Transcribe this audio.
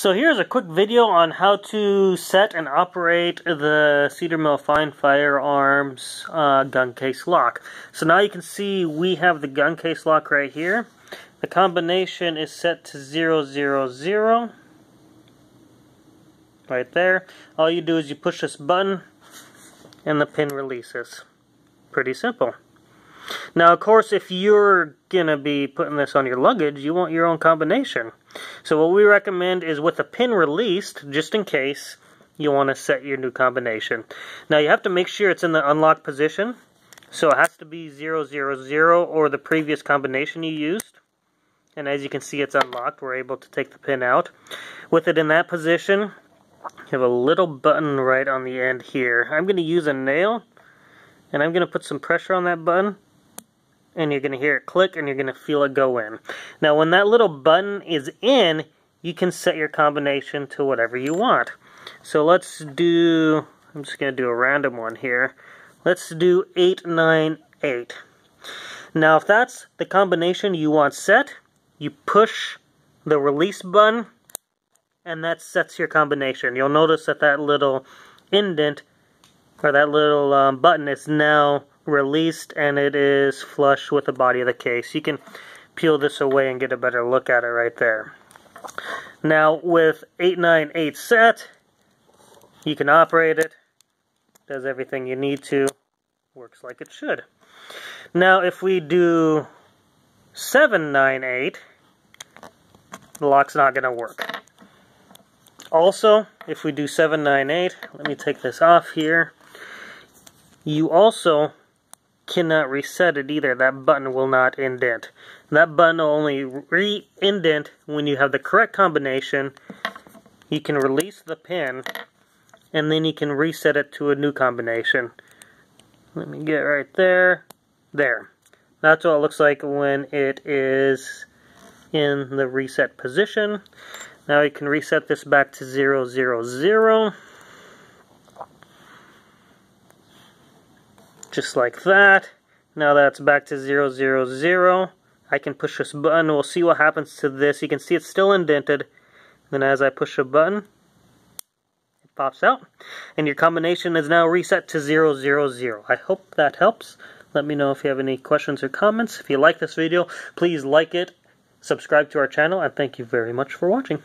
So here's a quick video on how to set and operate the Cedar Mill Fine Firearms gun case lock. So now you can see we have the gun case lock right here. The combination is set to 000. Right there. All you do is you push this button and the pin releases. Pretty simple. Now, of course, if you're going to be putting this on your luggage, you want your own combination. So what we recommend is with a pin released, just in case, you want to set your new combination. Now, you have to make sure it's in the unlocked position. So it has to be 000 or the previous combination you used. And as you can see, it's unlocked. We're able to take the pin out. With it in that position, you have a little button right on the end here. I'm going to use a nail, and I'm going to put some pressure on that button. And you're going to hear it click, and you're going to feel it go in. Now, when that little button is in, you can set your combination to whatever you want. So let's do, I'm just going to do a random one here. Let's do 898. Now, if that's the combination you want set, you push the release button, and that sets your combination. You'll notice that that little indent, or that little button is now released, and it is flush with the body of the case. You can peel this away and get a better look at it right there. Now with 898 set, you can operate it. Does everything you need to. Works like it should. Now if we do 798, the lock's not going to work. Also, if we do 798, let me take this off here. You also cannot reset it either. That button will not indent. That button will only re-indent when you have the correct combination. You can release the pin, and then you can reset it to a new combination. Let me get right there. There. That's what it looks like when it is in the reset position. Now you can reset this back to 000. Just like that. Now that's back to 000. I can push this button. We'll see what happens to this. You can see it's still indented. Then as I push a button, it pops out. And your combination is now reset to 000. I hope that helps. Let me know if you have any questions or comments. If you like this video, please like it, subscribe to our channel, and thank you very much for watching.